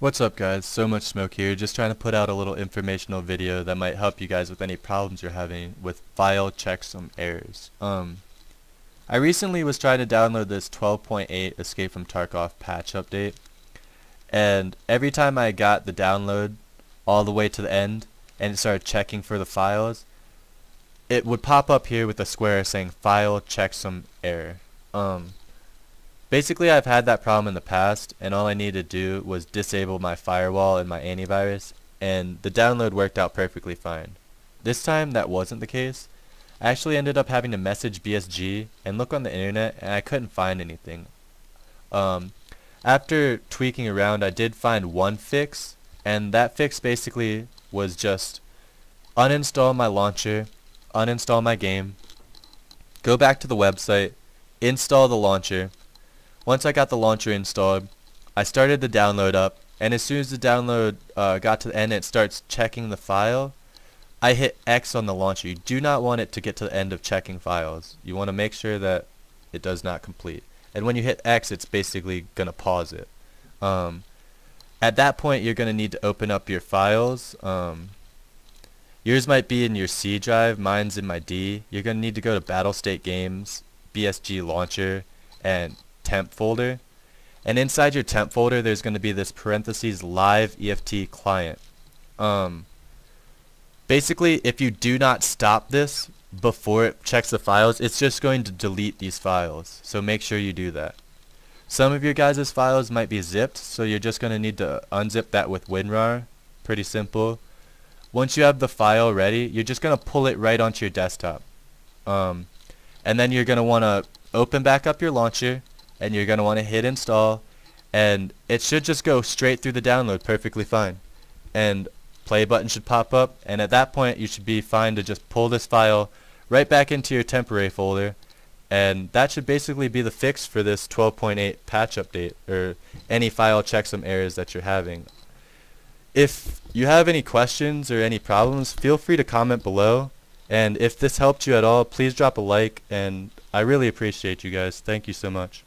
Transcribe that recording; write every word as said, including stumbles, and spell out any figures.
What's up guys, SoMuchSmoke here, just trying to put out a little informational video that might help you guys with any problems you're having with file checksum errors. Um, I recently was trying to download this twelve point eight Escape from Tarkov patch update, and every time I got the download all the way to the end and it started checking for the files, it would pop up here with a square saying file checksum error. Um, Basically, I've had that problem in the past, and all I needed to do was disable my firewall and my antivirus, and the download worked out perfectly fine. This time, that wasn't the case. I actually ended up having to message B S G and look on the internet, and I couldn't find anything. Um, after tweaking around, I did find one fix, and that fix basically was just uninstall my launcher, uninstall my game, go back to the website, install the launcher. Once I got the launcher installed, I started the download up, and as soon as the download uh, got to the end and it starts checking the file, I hit X on the launcher. You do not want it to get to the end of checking files. You want to make sure that it does not complete. And when you hit X, it's basically going to pause it. Um, at that point, you're going to need to open up your files. Um, yours might be in your C drive, mine's in my D. You're going to need to go to Battle State Games, B S G Launcher, and temp folder, and inside your temp folder there's going to be this parentheses live E F T client. Um, basically, if you do not stop this before it checks the files, it's just going to delete these files, so make sure you do that. Some of your guys' files might be zipped, so you're just going to need to unzip that with WinRAR. Pretty simple. Once you have the file ready, you're just going to pull it right onto your desktop, um, and then you're going to want to open back up your launcher, and you're going to want to hit install, and it should just go straight through the download perfectly fine, and play button should pop up, and at that point you should be fine to just pull this file right back into your temporary folder, and that should basically be the fix for this twelve point eight patch update or any file checksum errors that you're having. If you have any questions or any problems, feel free to comment below, and if this helped you at all, please drop a like, and I really appreciate you guys. Thank you so much.